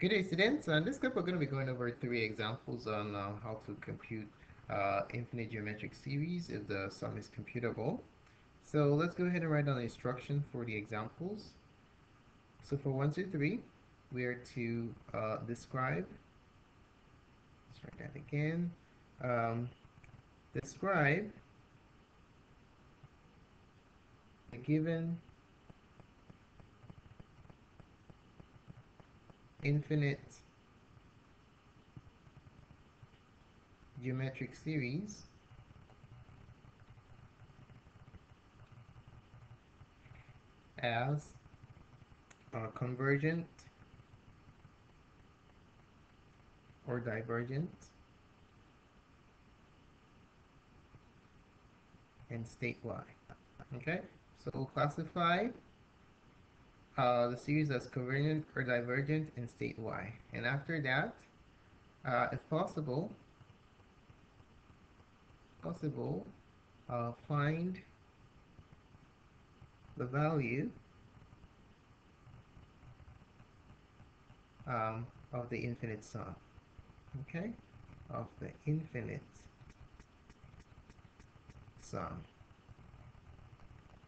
Good day, students. In this clip, we're going to be going over three examples on how to compute infinite geometric series if the sum is computable. So let's go ahead and write down the instruction for the examples. So for 1 through 3, we are to describe a given infinite geometric series as a convergent or divergent and state Y. Okay, so we'll classify the series as convergent or divergent in state Y. And after that, if possible, find the value of the infinite sum. Okay, of the infinite sum.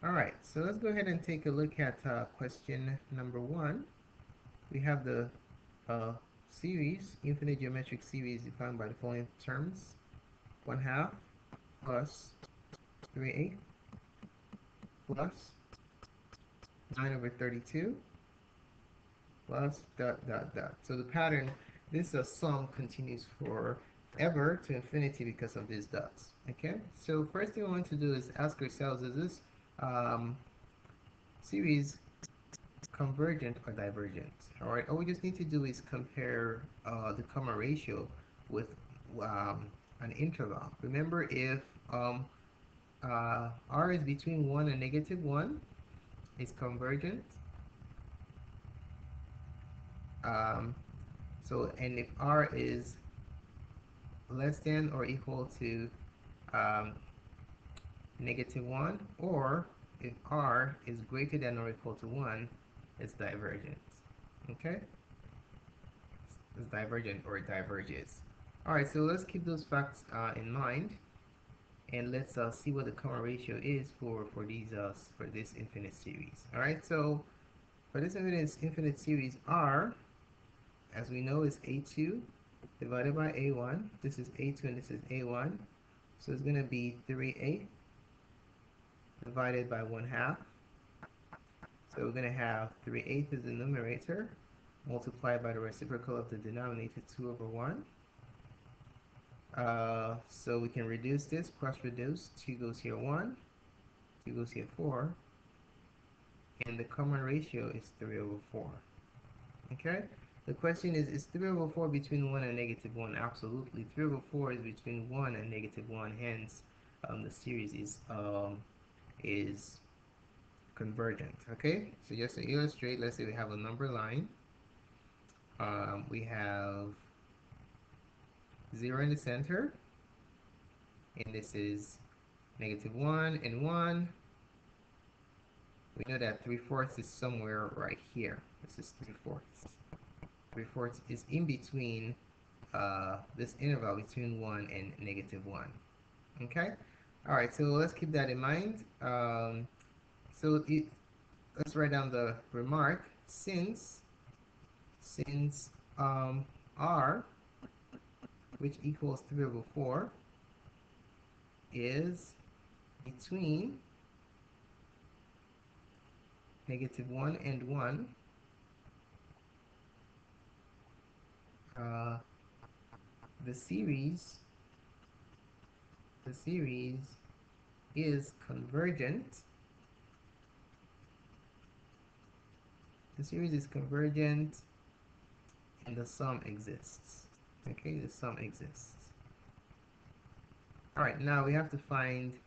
Alright, so let's go ahead and take a look at question number 1. We have the series, infinite geometric series, defined by the following terms: 1/2 plus 3/8 plus 9/32 plus ... So the pattern, this sum continues forever to infinity because of these dots. Okay, so first thing we want to do is ask ourselves, is this series convergent or divergent? Alright, all we just need to do is compare the common ratio with an interval. Remember, if R is between 1 and -1, it's convergent. And if R is less than or equal to -1, or if R is greater than or equal to 1, it's divergent. Okay, it's divergent or diverges. Alright, so let's keep those facts in mind, and let's see what the common ratio is for this infinite series. Alright, so for this infinite series, R, as we know, is A2 divided by A1. This is A2 and this is A1, so it's going to be 3/8 divided by 1/2. So we're going to have 3/8 as the numerator, multiplied by the reciprocal of the denominator, 2/1. So we can reduce this, cross-reduce. 2 goes here 1, 2 goes here 4, and the common ratio is 3/4. Okay? The question is 3/4 between 1 and -1? Absolutely. 3/4 is between 1 and -1, hence the series is convergent. Okay, so just to illustrate, let's say we have a number line. We have 0 in the center, and this is -1 and 1. We know that 3/4 is somewhere right here. This is 3/4. 3/4 is in between this interval between 1 and -1. Okay. All right, so let's keep that in mind. Let's write down the remark. Since R, which equals 3/4, is between -1 and 1, the series is convergent. The series is convergent and the sum exists. Okay, the sum exists. Alright, now we have to find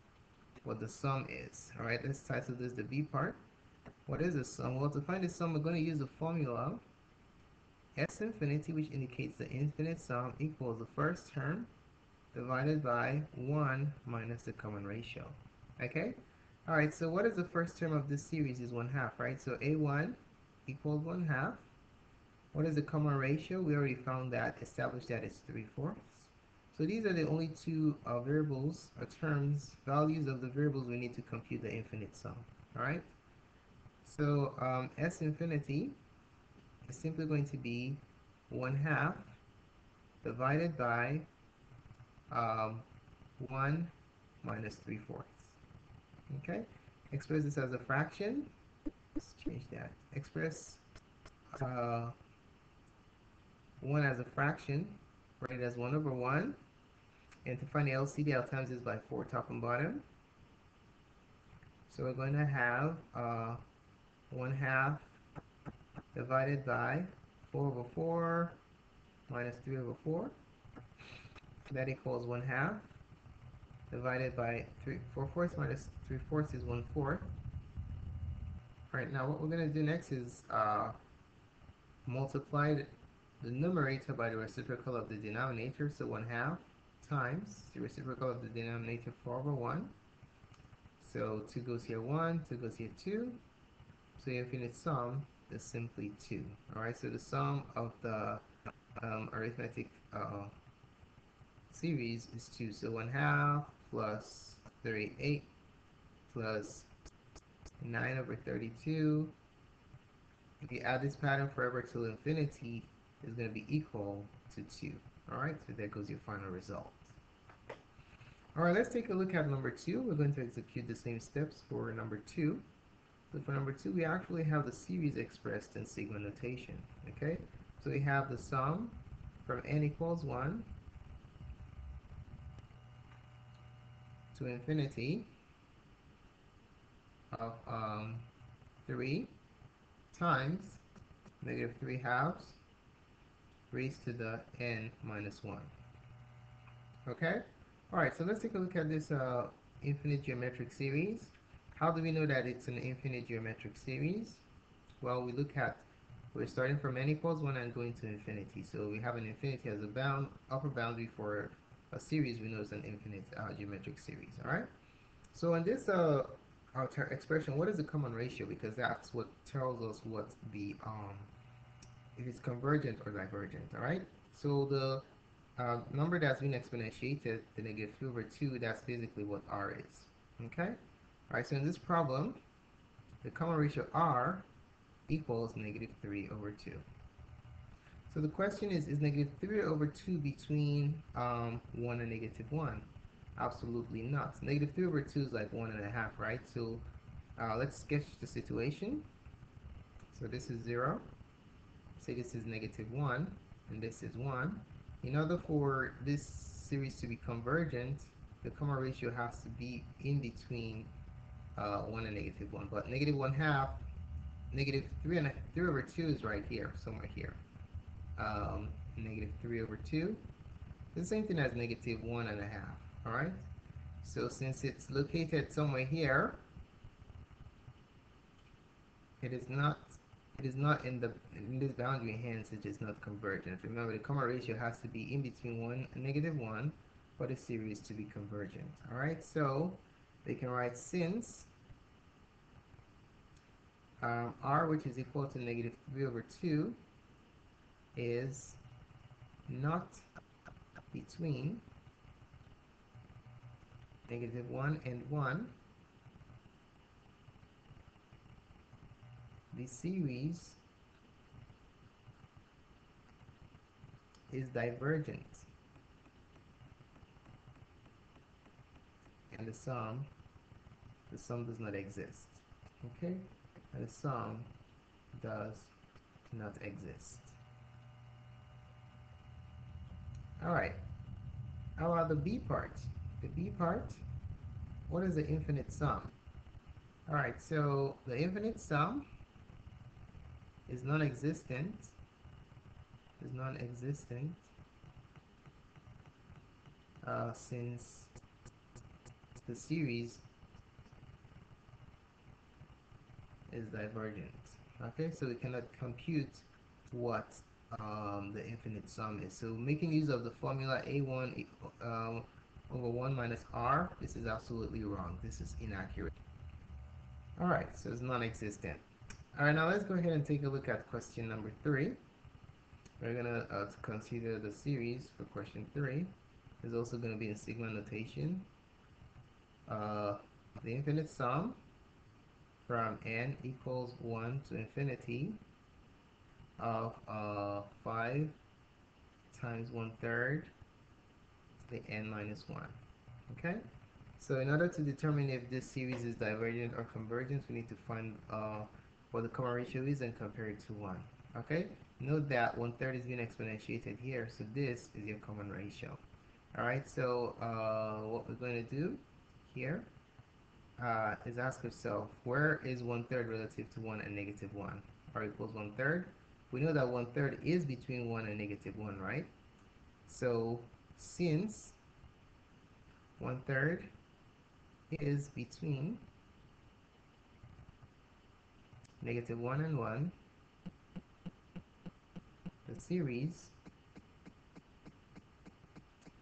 what the sum is. Alright, let's title this the B part. What is the sum? Well, to find the sum, we're going to use the formula S∞, which indicates the infinite sum, equals the first term divided by 1 minus the common ratio. Okay? Alright, so what is the first term of this series is 1/2, right? So A1 equals 1/2. What is the common ratio? We already found that, established that it's 3/4. So these are the only two variables or terms, values of the variables we need to compute the infinite sum. Alright? So S infinity is simply going to be 1/2 divided by 1 minus 3/4. Okay, express this as a fraction. Let's change that. Express 1 as a fraction. Write it as 1/1. And to find the LCD, I'll times this by 4 top and bottom. So we're going to have 1/2 divided by 4/4 minus 3/4. That equals 1/2 divided by 4/4 minus 3/4 is 1/4. Alright, now what we're going to do next is multiply the numerator by the reciprocal of the denominator. So 1/2 times the reciprocal of the denominator 4/1. So 2 goes here 1, 2 goes here 2. So the infinite sum is simply 2. Alright, so the sum of the arithmetic series is 2. So 1/2 plus 38 plus 9/32. If you add this pattern forever till infinity, is going to be equal to 2. Alright, so there goes your final result. Alright, let's take a look at number 2. We're going to execute the same steps for number 2. So for number 2, we actually have the series expressed in sigma notation. Okay, so we have the sum from n = 1 to infinity of 3 times -3/2 raised to the n-1. Okay? Alright, so let's take a look at this infinite geometric series. How do we know that it's an infinite geometric series? Well, we look at, we're starting from n = 1 and going to infinity. So we have an infinity as a bound, upper boundary for a series we know is an infinite geometric series. Alright? So in this expression, what is the common ratio? Because that's what tells us what the if it's convergent or divergent. Alright, so the number that's been exponentiated, the -3/2, that's basically what R is. Okay, alright, so in this problem the common ratio R equals -3/2. So the question is -3/2 between 1 and -1? Absolutely not. -3/2 is like 1.5, right? So let's sketch the situation. So this is 0. Say this is -1 and this is 1. In order for this series to be convergent, the common ratio has to be in between 1 and -1. But -3/2 is right here, somewhere here. -3/2. The same thing as -1.5. Alright, so since it's located somewhere here, it is not in this boundary, hence it is not convergent. Remember, the common ratio has to be in between 1 and -1 for the series to be convergent. Alright, so they can write since R, which is equal to -3/2, is not between -1 and 1, the series is divergent and the sum does not exist. Okay, and the sum does not exist. Alright, how about the B part? The B part, what is the infinite sum? Alright, so the infinite sum is non-existent since the series is divergent. Okay, so we cannot compute what the infinite sum is. So making use of the formula A1 over 1 minus R, this is absolutely wrong. This is inaccurate. Alright, so it's non-existent. Alright, now let's go ahead and take a look at question number 3. We're going to consider the series for question 3. It's also going to be in sigma notation. The infinite sum from n equals 1 to infinity of 5 times 1/3 to the n minus 1. Okay? So in order to determine if this series is divergent or convergent, we need to find what the common ratio is and compare it to 1. Okay? Note that 1/3 is being exponentiated here, so this is your common ratio. Alright, so what we're going to do here is ask yourself, where is 1/3 relative to 1 and negative 1? R equals 1/3. We know that 1/3 is between 1 and negative 1, right? So since 1/3 is between negative 1 and 1, the series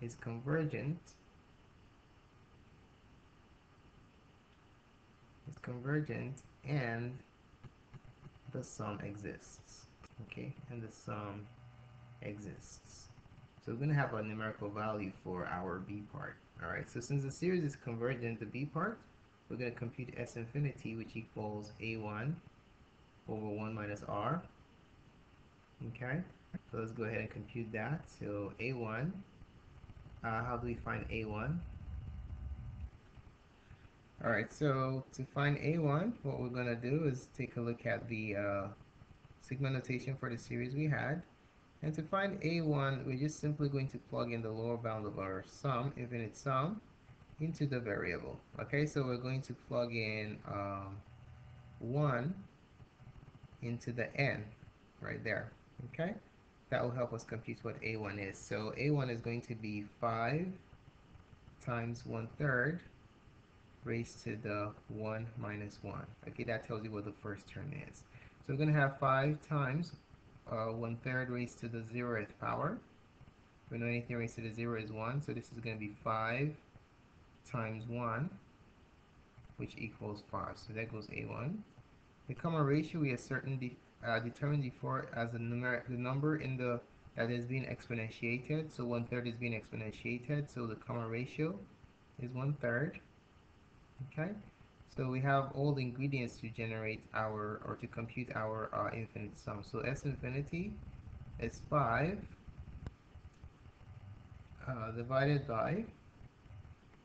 is convergent. It's convergent, and the sum exists. Okay, and the sum exists. So we're going to have a numerical value for our b part. All right. So since the series is convergent, the b part, we're going to compute s infinity, which equals a1 over 1 minus r. Okay, so let's go ahead and compute that. So a1, how do we find a1? Alright, so to find a1, what we're going to do is take a look at the sigma notation for the series we had. And to find a1, we're just simply going to plug in the lower bound of our sum, infinite sum, into the variable. Okay, so we're going to plug in 1 into the n right there. Okay, that will help us compute what a1 is. So a1 is going to be 5 times 1/3 raised to the 1 minus 1. Okay, that tells you what the first term is. So we're going to have 5 times 1/3 raised to the 0th power. We know anything raised to the 0 is 1, so this is going to be 5 times 1, which equals 5. So that goes a1. The common ratio we are certainly determined before as the number in the that is being exponentiated. So 1/3 is being exponentiated, so the common ratio is 1/3. Okay, so we have all the ingredients to generate our or to compute our infinite sum. So s infinity is 5 divided by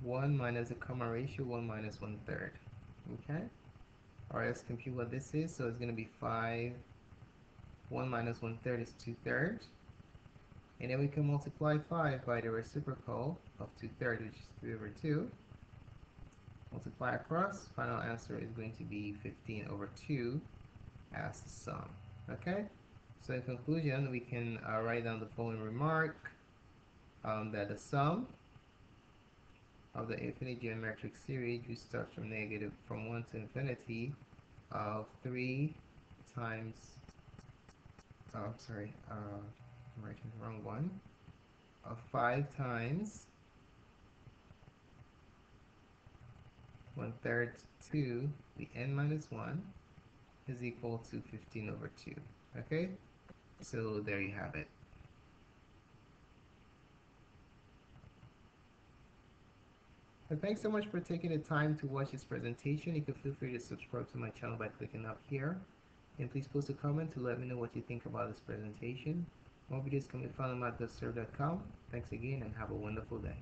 1 minus the common ratio, 1 minus 1/3. Okay, all right, let's compute what this is. So it's going to be 5. 1 minus 1/3 is 2/3, and then we can multiply 5 by the reciprocal of 2/3, which is 3/2. Multiply across, final answer is going to be 15/2 as the sum. Okay, so in conclusion, we can write down the following remark, that the sum of the infinite geometric series, which starts from negative from 1 to infinity, of 3 times I'm writing the wrong one. Of 5 times 1/3 to the n minus 1 is equal to 15/2. Okay, so there you have it. And thanks so much for taking the time to watch this presentation. You can feel free to subscribe to my channel by clicking up here. And please post a comment to let me know what you think about this presentation. More videos can be found on mathsgotserved.com. Thanks again and have a wonderful day.